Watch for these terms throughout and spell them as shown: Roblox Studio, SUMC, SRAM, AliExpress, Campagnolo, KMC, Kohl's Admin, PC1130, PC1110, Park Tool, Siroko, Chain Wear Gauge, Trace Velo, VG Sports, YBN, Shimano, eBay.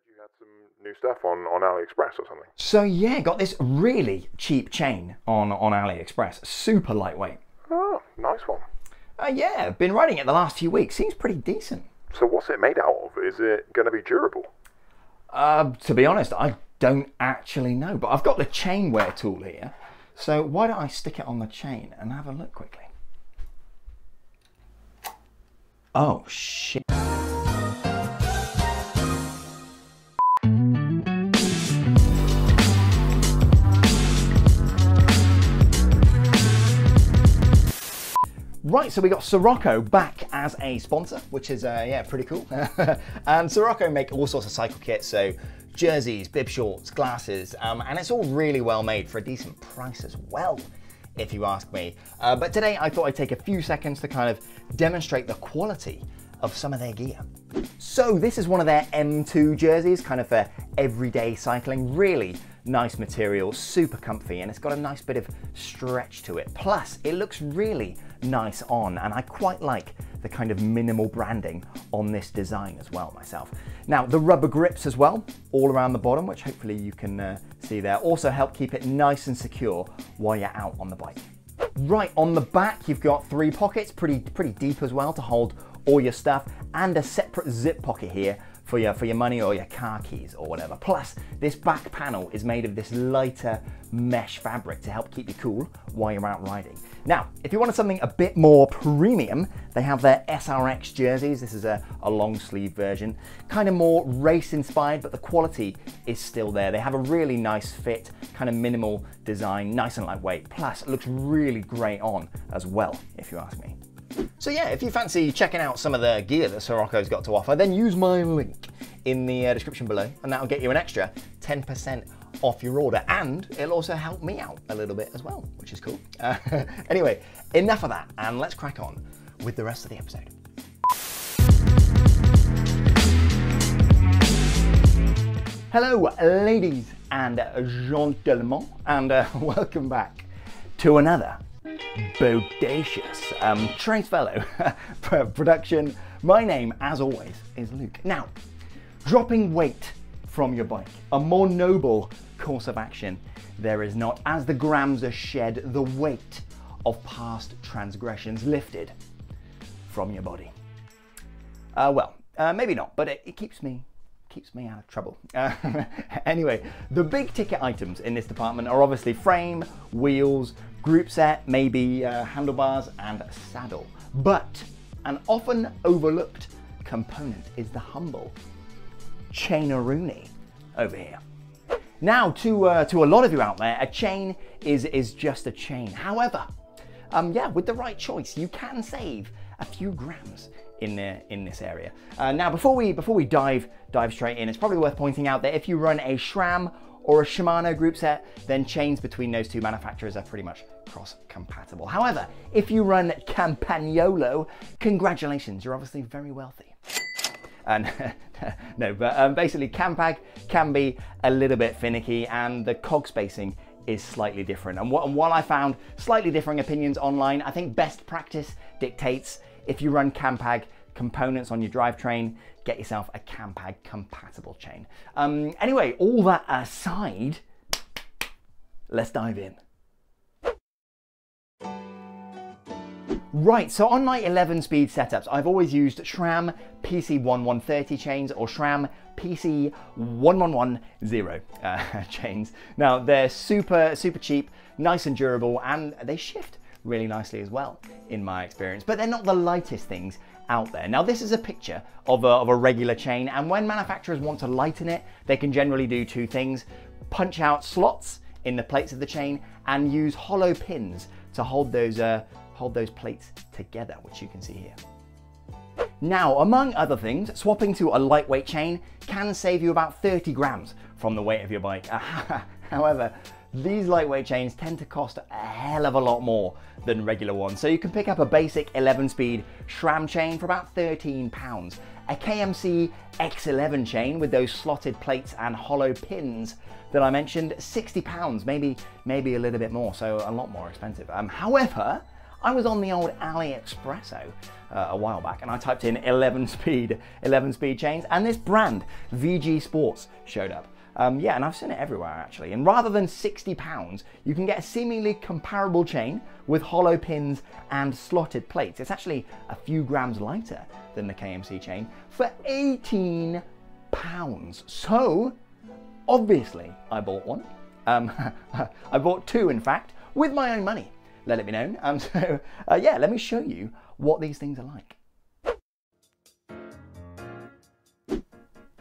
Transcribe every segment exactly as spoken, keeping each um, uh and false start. said you had some new stuff on, on AliExpress or something. So yeah, got this really cheap chain on, on AliExpress, super lightweight. Oh, nice one. Uh, yeah, been riding it the last few weeks, seems pretty decent. So what's it made out of? Is it going to be durable? Uh, to be honest, I don't actually know, but I've got the chain wear tool here. So why don't I stick it on the chain and have a look quickly? Oh, shit. Right, so we got Siroko back as a sponsor, which is, uh, yeah, pretty cool. And Siroko make all sorts of cycle kits, so jerseys, bib shorts, glasses, um, and it's all really well made for a decent price as well, if you ask me. Uh, but today I thought I'd take a few seconds to kind of demonstrate the quality of some of their gear. So this is one of their M two jerseys, kind of for everyday cycling, really nice material, super comfy, and it's got a nice bit of stretch to it. Plus, it looks really nice on, and I quite like the kind of minimal branding on this design as well myself. Now, the rubber grips as well, all around the bottom, which hopefully you can uh, see there, also help keep it nice and secure while you're out on the bike. Right, on the back, you've got three pockets, pretty, pretty deep as well, to hold all your stuff, and a separate zip pocket here for your, for your money or your car keys or whatever. Plus, this back panel is made of this lighter mesh fabric to help keep you cool while you're out riding. Now, if you wanted something a bit more premium, they have their S R X jerseys. This is a, a long sleeve version, kind of more race inspired, but the quality is still there. They have a really nice fit, kind of minimal design, nice and lightweight. Plus, it looks really great on as well, if you ask me. So yeah, if you fancy checking out some of the gear that Siroco's got to offer, then use my link in the uh, description below, and that'll get you an extra ten percent off your order, and it'll also help me out a little bit as well, which is cool. Uh, anyway, enough of that, and let's crack on with the rest of the episode. Hello, ladies and gentlemen, and uh, welcome back to another bodacious um, Trace Fellow production. My name, as always, is Luke. Now, dropping weight from your bike, a more noble course of action there is not, as the grams are shed, the weight of past transgressions lifted from your body. Uh, well, uh, maybe not, but it, it keeps me keeps me out of trouble. Uh, anyway, the big ticket items in this department are obviously frame, wheels, group set, maybe uh, handlebars and saddle. But an often overlooked component is the humble chainaroonie over here. Now, to uh, to a lot of you out there, a chain is is just a chain. However, um, yeah, with the right choice, you can save a few grams in there in this area. Uh, now, before we before we dive dive straight in, it's probably worth pointing out that if you run a SRAM or a Shimano group set, then chains between those two manufacturers are pretty much cross-compatible. However, if you run Campagnolo, congratulations, you're obviously very wealthy. And no, but um, basically Campag can be a little bit finicky, and the cog spacing is slightly different. And, what, and while I found slightly differing opinions online, I think best practice dictates if you run Campag components on your drivetrain, get yourself a Campag compatible chain. Um, anyway, all that aside, let's dive in. Right, so on my eleven speed setups, I've always used SRAM P C eleven thirty chains or SRAM P C eleven ten uh, chains. Now, they're super, super cheap, nice and durable, and they shift really nicely as well, in my experience, but they're not the lightest things out there. Now, this is a picture of a, of a regular chain, and when manufacturers want to lighten it, they can generally do two things: punch out slots in the plates of the chain and use hollow pins to hold those uh, hold those plates together, which you can see here. Now, among other things, swapping to a lightweight chain can save you about thirty grams from the weight of your bike. However, these lightweight chains tend to cost a hell of a lot more than regular ones. So you can pick up a basic eleven speed SRAM chain for about thirteen pounds, a K M C X eleven chain with those slotted plates and hollow pins that I mentioned, sixty pounds, maybe, maybe a little bit more, so a lot more expensive. Um, however, I was on the old AliExpresso uh, a while back, and I typed in eleven speed, eleven speed chains, and this brand, V G Sports, showed up. Um, yeah, and I've seen it everywhere actually. And rather than sixty pounds, you can get a seemingly comparable chain with hollow pins and slotted plates. It's actually a few grams lighter than the K M C chain for eighteen pounds. So obviously I bought one. Um, I bought two, in fact, with my own money, let it be known. Um, so uh, yeah, let me show you what these things are like.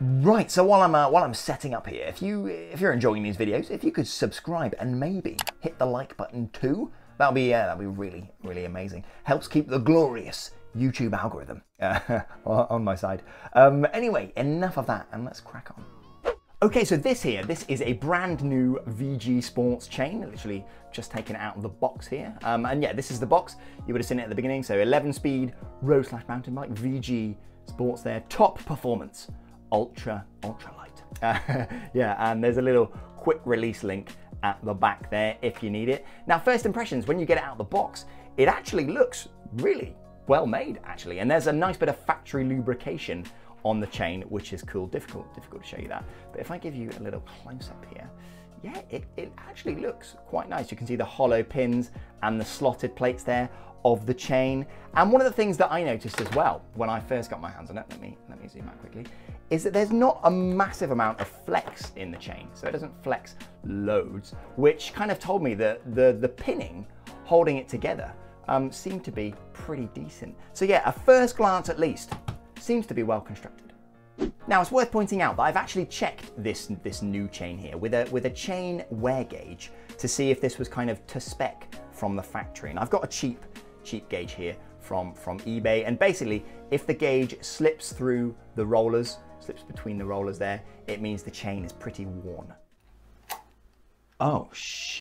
Right, so while I'm uh, while I'm setting up here, if you if you're enjoying these videos, if you could subscribe and maybe hit the like button too, that'll be yeah, that'll be really really amazing. Helps keep the glorious YouTube algorithm uh, on my side. Um, anyway, enough of that, and let's crack on. Okay, so this here, this is a brand new V G Sports chain, literally just taken out of the box here. Um, and yeah, this is the box, you would have seen it at the beginning. So eleven speed road slash mountain bike, V G Sports there, top performance, ultra, ultra light. Uh, yeah, and there's a little quick release link at the back there if you need it. Now, first impressions, when you get it out of the box, it actually looks really well made actually. And there's a nice bit of factory lubrication on the chain, which is cool. Difficult, difficult to show you that. But if I give you a little close up here, yeah, it, it actually looks quite nice. You can see the hollow pins and the slotted plates there of the chain. And one of the things that I noticed as well when I first got my hands on it, let me, let me zoom out quickly, is that there's not a massive amount of flex in the chain. So it doesn't flex loads, which kind of told me that the, the pinning, holding it together, um, seemed to be pretty decent. So yeah, at first glance at least, seems to be well constructed. Now, it's worth pointing out that I've actually checked this this new chain here with a with a chain wear gauge to see if this was kind of to spec from the factory. And I've got a cheap cheap gauge here from from eBay. And basically, if the gauge slips through the rollers, slips between the rollers there, it means the chain is pretty worn. Oh shit.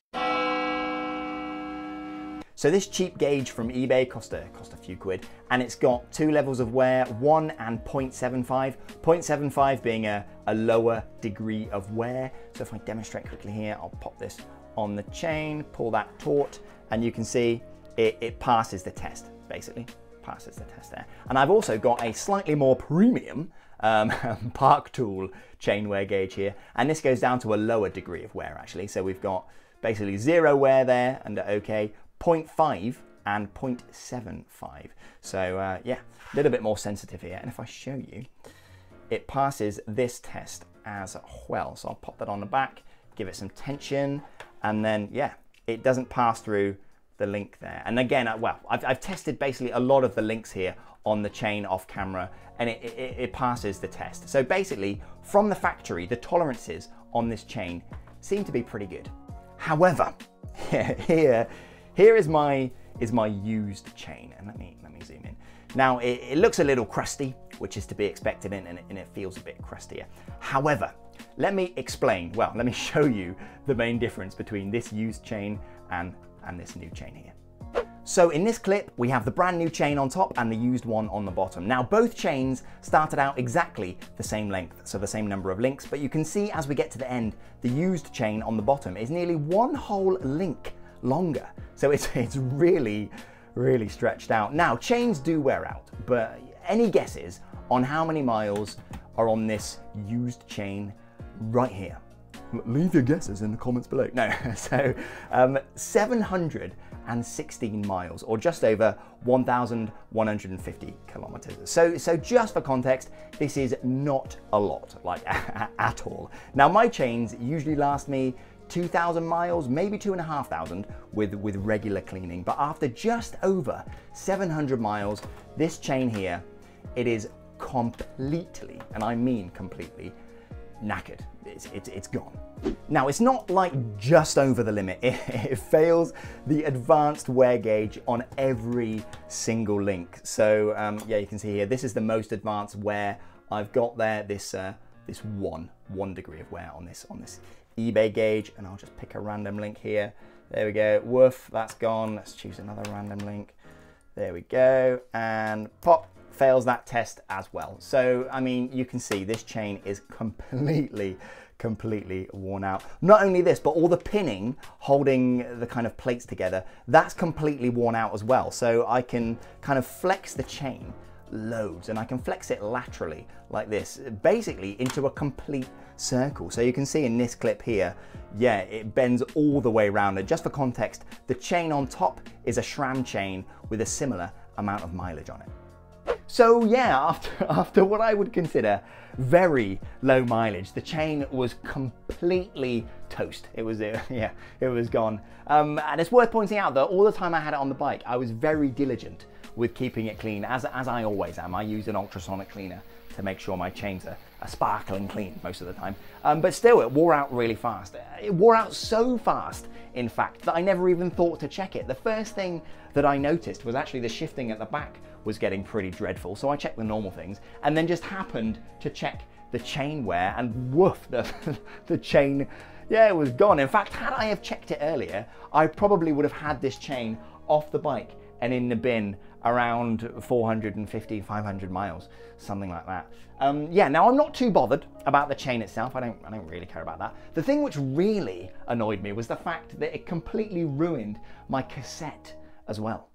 So this cheap gauge from eBay cost a, cost a few quid, and it's got two levels of wear, one and zero point seven five, zero point seven five being a, a lower degree of wear. So if I demonstrate quickly here, I'll pop this on the chain, pull that taut, and you can see it, it passes the test, basically, passes the test there. And I've also got a slightly more premium um, Park Tool chain wear gauge here, and this goes down to a lower degree of wear actually. So we've got basically zero wear there under okay, zero point five and zero point seven five. So uh, yeah, a little bit more sensitive here. And if I show you, it passes this test as well. So I'll pop that on the back, give it some tension, and then yeah, it doesn't pass through the link there. And again, well, I've, I've tested basically a lot of the links here on the chain off camera, and it, it, it passes the test. So basically from the factory, the tolerances on this chain seem to be pretty good. However, here, Here is my is my used chain, and let me let me zoom in. Now it, it looks a little crusty, which is to be expected, and, and, it, and it feels a bit crustier. However, let me explain. Well, let me show you the main difference between this used chain and and this new chain here. So in this clip, we have the brand new chain on top and the used one on the bottom. Now both chains started out exactly the same length, so the same number of links. But you can see as we get to the end, the used chain on the bottom is nearly one whole link longer. So it's, it's really, really stretched out. Now, chains do wear out, but any guesses on how many miles are on this used chain right here? Leave your guesses in the comments below. No, so um, seven hundred sixteen miles, or just over one thousand one hundred fifty kilometers. So, so just for context, this is not a lot, like at all. Now, my chains usually last me two thousand miles, maybe two and a half thousand with, with regular cleaning. But after just over seven hundred miles, this chain here, it is completely, and I mean completely, knackered. It's, it's, it's gone. Now, it's not like just over the limit. It, it fails the advanced wear gauge on every single link. So um, yeah, you can see here, this is the most advanced wear I've got there, this, uh, this one, one degree of wear on this, on this eBay gauge, and I'll just pick a random link here. There we go, woof, that's gone. Let's choose another random link. There we go, and pop, fails that test as well. So, I mean, you can see this chain is completely, completely worn out. Not only this, but all the pinning holding the kind of plates together, that's completely worn out as well. So I can kind of flex the chain loads, and I can flex it laterally like this, basically into a complete circle. So you can see in this clip here, yeah, it bends all the way around. And just for context, the chain on top is a SRAM chain with a similar amount of mileage on it. So yeah, after, after what I would consider very low mileage, the chain was completely toast. It was, yeah, it was gone. Um, and it's worth pointing out that all the time I had it on the bike, I was very diligent with keeping it clean, as, as I always am. I use an ultrasonic cleaner to make sure my chains are, are sparkling clean most of the time. Um, but still, it wore out really fast. It wore out so fast, in fact, that I never even thought to check it. The first thing that I noticed was actually the shifting at the back was getting pretty dreadful. So I checked the normal things and then just happened to check the chain wear, and woof, the, the chain, yeah, it was gone. In fact, had I have checked it earlier, I probably would have had this chain off the bike and in the bin around four hundred fifty, five hundred miles, something like that. Um, yeah, now I'm not too bothered about the chain itself. I don't, I don't really care about that. The thing which really annoyed me was the fact that it completely ruined my cassette as well.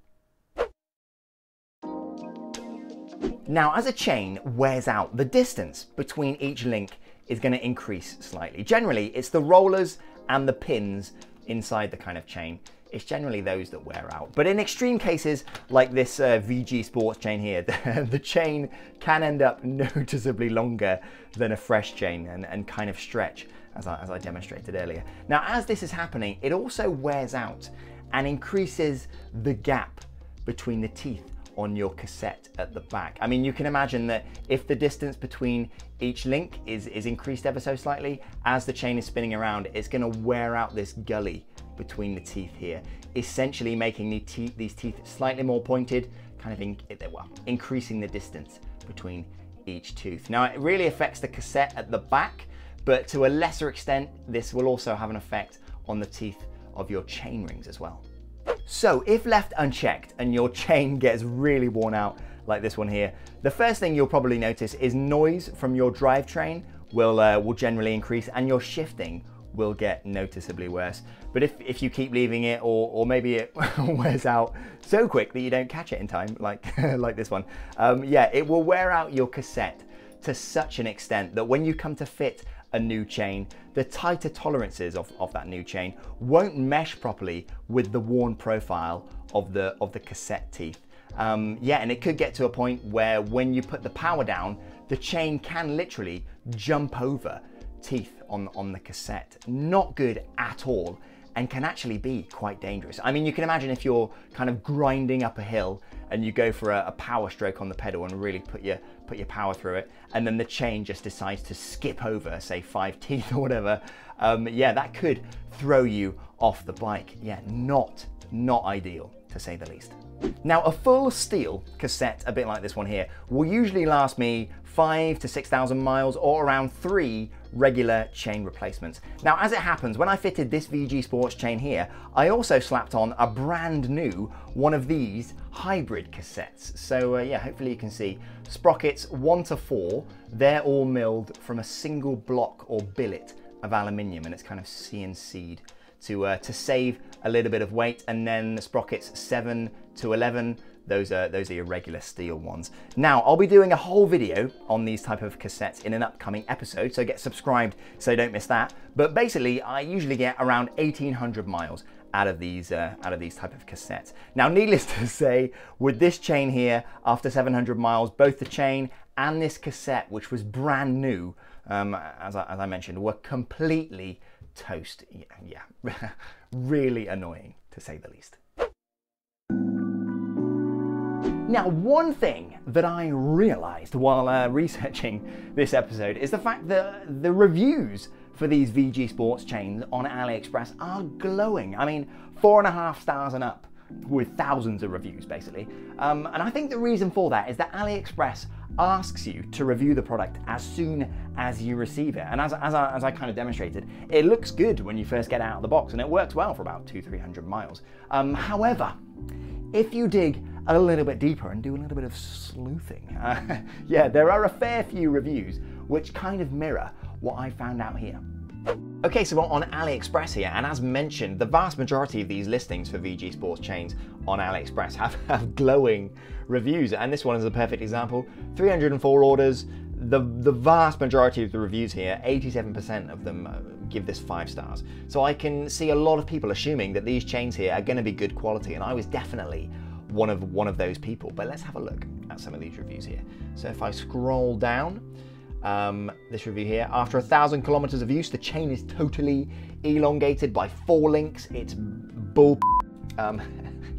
Now, as a chain wears out, the distance between each link is going to increase slightly. Generally, it's the rollers and the pins inside the kind of chain. It's generally those that wear out. But in extreme cases, like this uh, V G Sports chain here, the, the chain can end up noticeably longer than a fresh chain and, and kind of stretch, as I, as I demonstrated earlier. Now, as this is happening, it also wears out and increases the gap between the teeth on your cassette at the back. I mean, you can imagine that if the distance between each link is, is increased ever so slightly, as the chain is spinning around, it's gonna wear out this gully between the teeth here, essentially making the te these teeth slightly more pointed, kind of in well, increasing the distance between each tooth. Now, it really affects the cassette at the back, but to a lesser extent, this will also have an effect on the teeth of your chain rings as well. So if left unchecked and your chain gets really worn out, like this one here, the first thing you'll probably notice is noise from your drivetrain will, uh, will generally increase, and your shifting will get noticeably worse. But if, if you keep leaving it, or, or maybe it wears out so quick that you don't catch it in time, like, like this one, um, yeah, it will wear out your cassette to such an extent that when you come to fit a new chain, the tighter tolerances of, of that new chain won't mesh properly with the worn profile of the, of the cassette teeth. Um, yeah, and it could get to a point where when you put the power down, the chain can literally jump over teeth on, on the cassette. Not good at all, and can actually be quite dangerous. I mean, you can imagine if you're kind of grinding up a hill and you go for a, a power stroke on the pedal and really put your, put your power through it, and then the chain just decides to skip over, say, five teeth or whatever. Um, yeah, that could throw you off the bike. Yeah, not, not ideal, to say the least. Now, a full steel cassette, a bit like this one here, will usually last me five to six thousand miles, or around three regular chain replacements. Now, as it happens, when I fitted this V G Sports chain here, I also slapped on a brand new one of these hybrid cassettes. So uh, yeah, hopefully you can see sprockets one to four, they're all milled from a single block or billet of aluminium, and it's kind of C N C'd to, uh, to save a little bit of weight. And then the sprockets seven to eleven, Those are, those are your regular steel ones. Now, I'll be doing a whole video on these type of cassettes in an upcoming episode, so get subscribed so don't miss that. But basically, I usually get around eighteen hundred miles out of these uh, out of these type of cassettes. Now, needless to say, with this chain here, after seven hundred miles, both the chain and this cassette, which was brand new, um, as, I, as I mentioned, were completely toast. Yeah, yeah. Really annoying, to say the least. Now, one thing that I realized while uh, researching this episode is the fact that the reviews for these V G Sports chains on AliExpress are glowing. I mean, four and a half stars and up, with thousands of reviews, basically. Um, and I think the reason for that is that AliExpress asks you to review the product as soon as you receive it. And as, as, I, as I kind of demonstrated, it looks good when you first get out of the box, and it works well for about two, three hundred miles. Um, however, if you dig a little bit deeper and do a little bit of sleuthing. Uh, yeah, there are a fair few reviews which kind of mirror what I found out here. Okay, so we're on AliExpress here, and as mentioned, the vast majority of these listings for V G Sports chains on AliExpress have, have glowing reviews, and this one is a perfect example. three hundred and four orders, the, the vast majority of the reviews here, eighty-seven percent of them give this five stars. So I can see a lot of people assuming that these chains here are gonna be good quality, and I was definitely one of, one of those people. But let's have a look at some of these reviews here. So if I scroll down, Um, this review here, after a thousand kilometers of use, the chain is totally elongated by four links. It's bull. Um,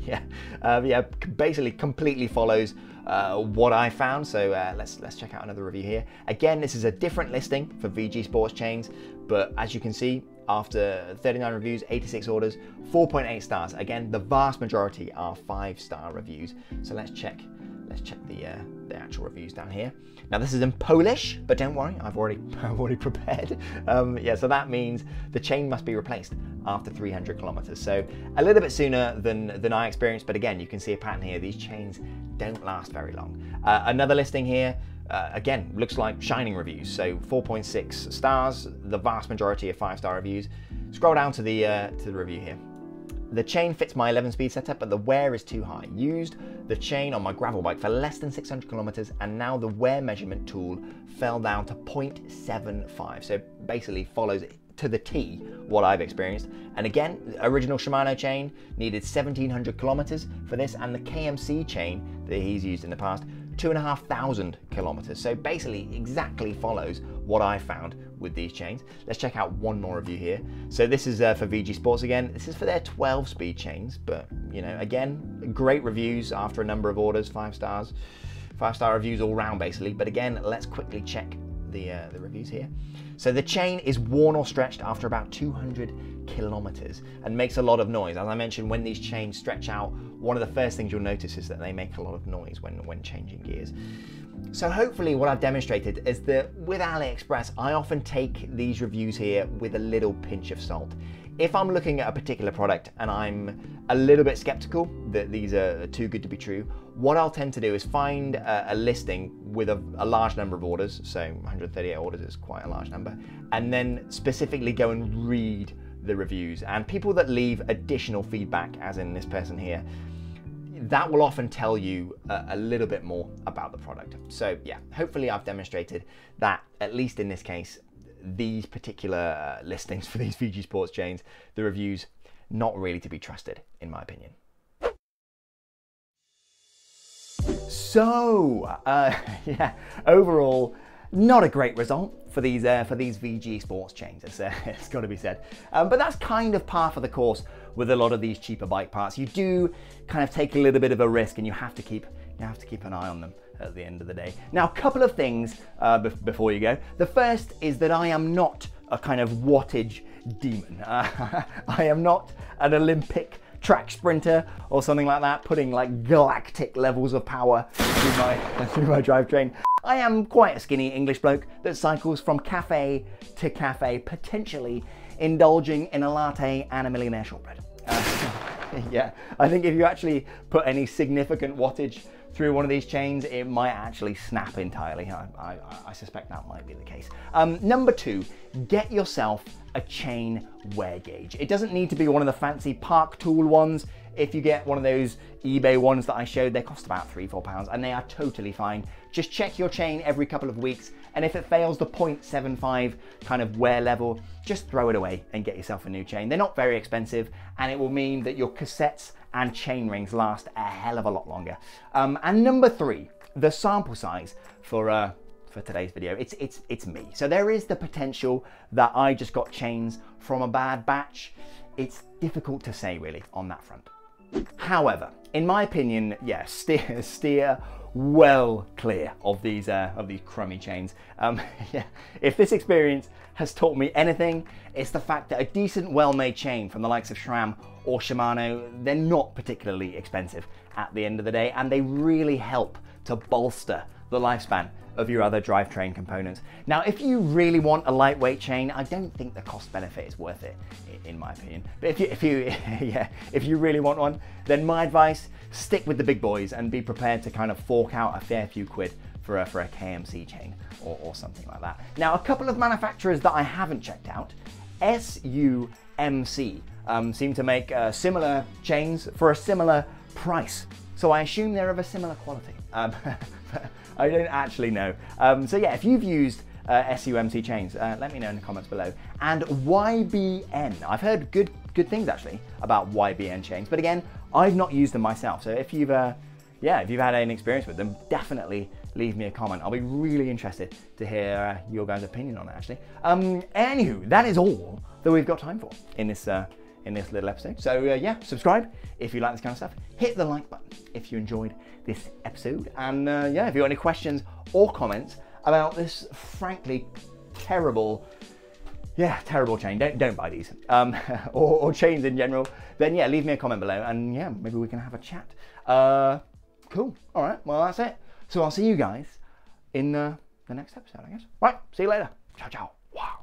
yeah, uh, yeah. Basically, completely follows uh, what I found. So uh, let's let's check out another review here. Again, this is a different listing for V G Sports chains, but as you can see, after thirty-nine reviews, eighty-six orders, four point eight stars. Again, the vast majority are five-star reviews. So let's check. Let's check the, uh, the actual reviews down here. Now this is in Polish, but don't worry, I've already, I've already prepared. Um, yeah, so that means the chain must be replaced after three hundred kilometers. So a little bit sooner than, than I experienced, but again, you can see a pattern here. These chains don't last very long. Uh, another listing here, uh, again, looks like shining reviews. So four point six stars, the vast majority of five-star reviews. Scroll down to the, uh, to the review here. The chain fits my eleven speed setup, but the wear is too high. Used the chain on my gravel bike for less than six hundred kilometers, and now the wear measurement tool fell down to zero point seven five. So basically follows to the T what I've experienced. And again, original Shimano chain needed seventeen hundred kilometers for this, and the K M C chain that he's used in the past, two and a half thousand kilometers. So basically exactly follows what I found with these chains. Let's check out one more review here. So this is uh, for V G Sports again. This is for their twelve speed chains, but you know, again, great reviews after a number of orders, five stars, five star reviews all round basically. But again, let's quickly check the, uh, the reviews here. So the chain is worn or stretched after about two hundred kilometers and makes a lot of noise. As I mentioned, when these chains stretch out, one of the first things you'll notice is that they make a lot of noise when, when changing gears. So hopefully what I've demonstrated is that with AliExpress, I often take these reviews here with a little pinch of salt. If I'm looking at a particular product and I'm a little bit skeptical that these are too good to be true, what I'll tend to do is find a, a listing with a, a large number of orders, so one hundred thirty-eight orders is quite a large number, and then specifically go and read the reviews. And people that leave additional feedback, as in this person here, that will often tell you a, a little bit more about the product. So yeah, hopefully I've demonstrated that, at least in this case, these particular uh, listings for these V G Sports chains, the reviews, not really to be trusted, in my opinion. So, uh, yeah, overall, not a great result for these uh, for these V G Sports chains, it's, uh, it's got to be said. Um, but that's kind of par for the course with a lot of these cheaper bike parts. You do kind of take a little bit of a risk, and you have to keep you have to keep an eye on them at the end of the day. Now, a couple of things uh, before you go. The first is that I am not a kind of wattage demon. Uh, I am not an Olympic track sprinter or something like that, putting like galactic levels of power through my, through my drivetrain. I am quite a skinny English bloke that cycles from cafe to cafe, potentially indulging in a latte and a millionaire shortbread. Uh, yeah, I think if you actually put any significant wattage through one of these chains, it might actually snap entirely. I, I, I suspect that might be the case. Um, number two, get yourself a chain wear gauge. It doesn't need to be one of the fancy Park Tool ones. If you get one of those eBay ones that I showed, they cost about three, four pounds, and they are totally fine. Just check your chain every couple of weeks, and if it fails the zero point seven five kind of wear level, just throw it away and get yourself a new chain. They're not very expensive, and it will mean that your cassettes and chain rings last a hell of a lot longer. Um, and number three, the sample size for uh, for today's video, it's, it's, it's me. So there is the potential that I just got chains from a bad batch. It's difficult to say really on that front. However, in my opinion, yeah, steer, steer well clear of these uh, of these crummy chains. Um, yeah, if this experience has taught me anything, it's the fact that a decent, well-made chain from the likes of SRAM or Shimano, they're not particularly expensive at the end of the day, and they really help to bolster the lifespan of your other drivetrain components. Now, if you really want a lightweight chain, I don't think the cost benefit is worth it, in my opinion. But if you, if you, yeah, if you really want one, then my advice, stick with the big boys and be prepared to kind of fork out a fair few quid for a, for a K M C chain or, or something like that. Now, a couple of manufacturers that I haven't checked out, S U M C, um, seem to make uh, similar chains for a similar price. So I assume they're of a similar quality. Um, I don't actually know. Um, so yeah, if you've used uh, S U M C chains, uh, let me know in the comments below. And Y B N, I've heard good good things actually about Y B N chains, but again, I've not used them myself. So if you've, uh, yeah, if you've had any experience with them, definitely leave me a comment. I'll be really interested to hear uh, your guys' opinion on it actually. Um, anywho, that is all that we've got time for in this uh, in this little episode. So uh, yeah, subscribe if you like this kind of stuff. Hit the like button if you enjoyed this episode. And uh, yeah, if you have any questions or comments about this frankly terrible, yeah, terrible chain, don't, don't buy these, um, or, or chains in general, then yeah, leave me a comment below and yeah, maybe we can have a chat. Uh, cool, all right, well that's it. So I'll see you guys in uh, the next episode, I guess. Right, see you later. Ciao, ciao. Wow.